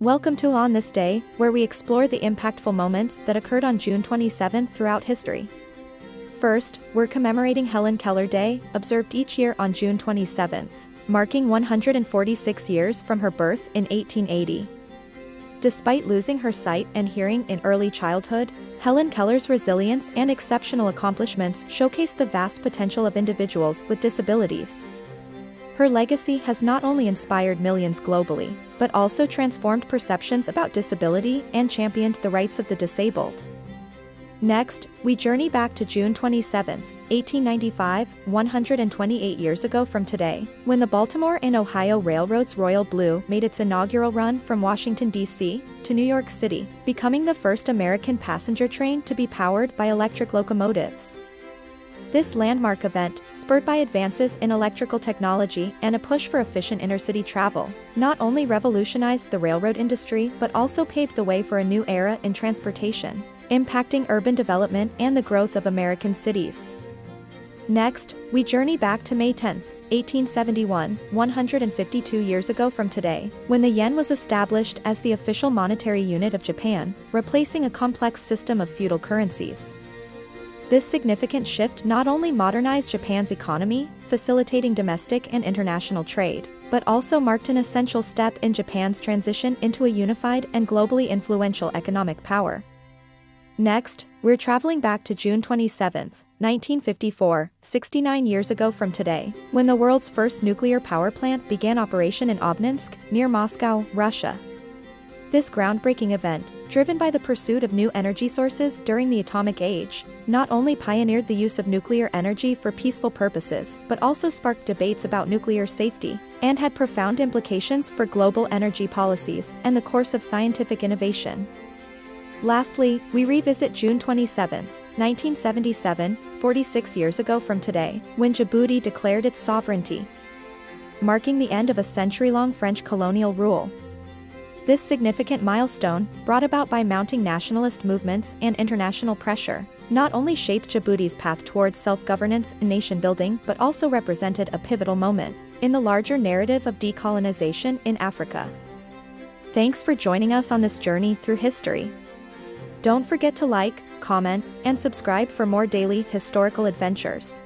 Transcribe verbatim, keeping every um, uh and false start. Welcome to On This Day, where we explore the impactful moments that occurred on June twenty-seventh throughout history. First, we're commemorating Helen Keller Day, observed each year on June twenty-seventh, marking one hundred forty-six years from her birth in eighteen eighty. Despite losing her sight and hearing in early childhood, Helen Keller's resilience and exceptional accomplishments showcased the vast potential of individuals with disabilities. Her legacy has not only inspired millions globally, but also transformed perceptions about disability and championed the rights of the disabled. Next, we journey back to June twenty-seventh, eighteen ninety-five, one hundred twenty-eight years ago from today, when the Baltimore and Ohio Railroad's Royal Blue made its inaugural run from Washington, D C to New York City, becoming the first American passenger train to be powered by electric locomotives. This landmark event, spurred by advances in electrical technology and a push for efficient inner-city travel, not only revolutionized the railroad industry but also paved the way for a new era in transportation, impacting urban development and the growth of American cities. Next, we journey back to May tenth, eighteen seventy-one, one hundred fifty-two years ago from today, when the yen was established as the official monetary unit of Japan, replacing a complex system of feudal currencies. This significant shift not only modernized Japan's economy, facilitating domestic and international trade, but also marked an essential step in Japan's transition into a unified and globally influential economic power. Next, we're traveling back to June twenty-seventh, nineteen fifty-four, sixty-nine years ago from today, when the world's first nuclear power plant began operation in Obninsk, near Moscow, Russia. This groundbreaking event, driven by the pursuit of new energy sources during the atomic age, not only pioneered the use of nuclear energy for peaceful purposes but also sparked debates about nuclear safety, and had profound implications for global energy policies and the course of scientific innovation. Lastly, we revisit June twenty-seventh, nineteen seventy-seven, forty-six years ago from today, when Djibouti declared its sovereignty, marking the end of a century-long French colonial rule. This significant milestone, brought about by mounting nationalist movements and international pressure, not only shaped Djibouti's path towards self-governance and nation-building but also represented a pivotal moment in the larger narrative of decolonization in Africa. Thanks for joining us on this journey through history. Don't forget to like, comment, and subscribe for more daily historical adventures.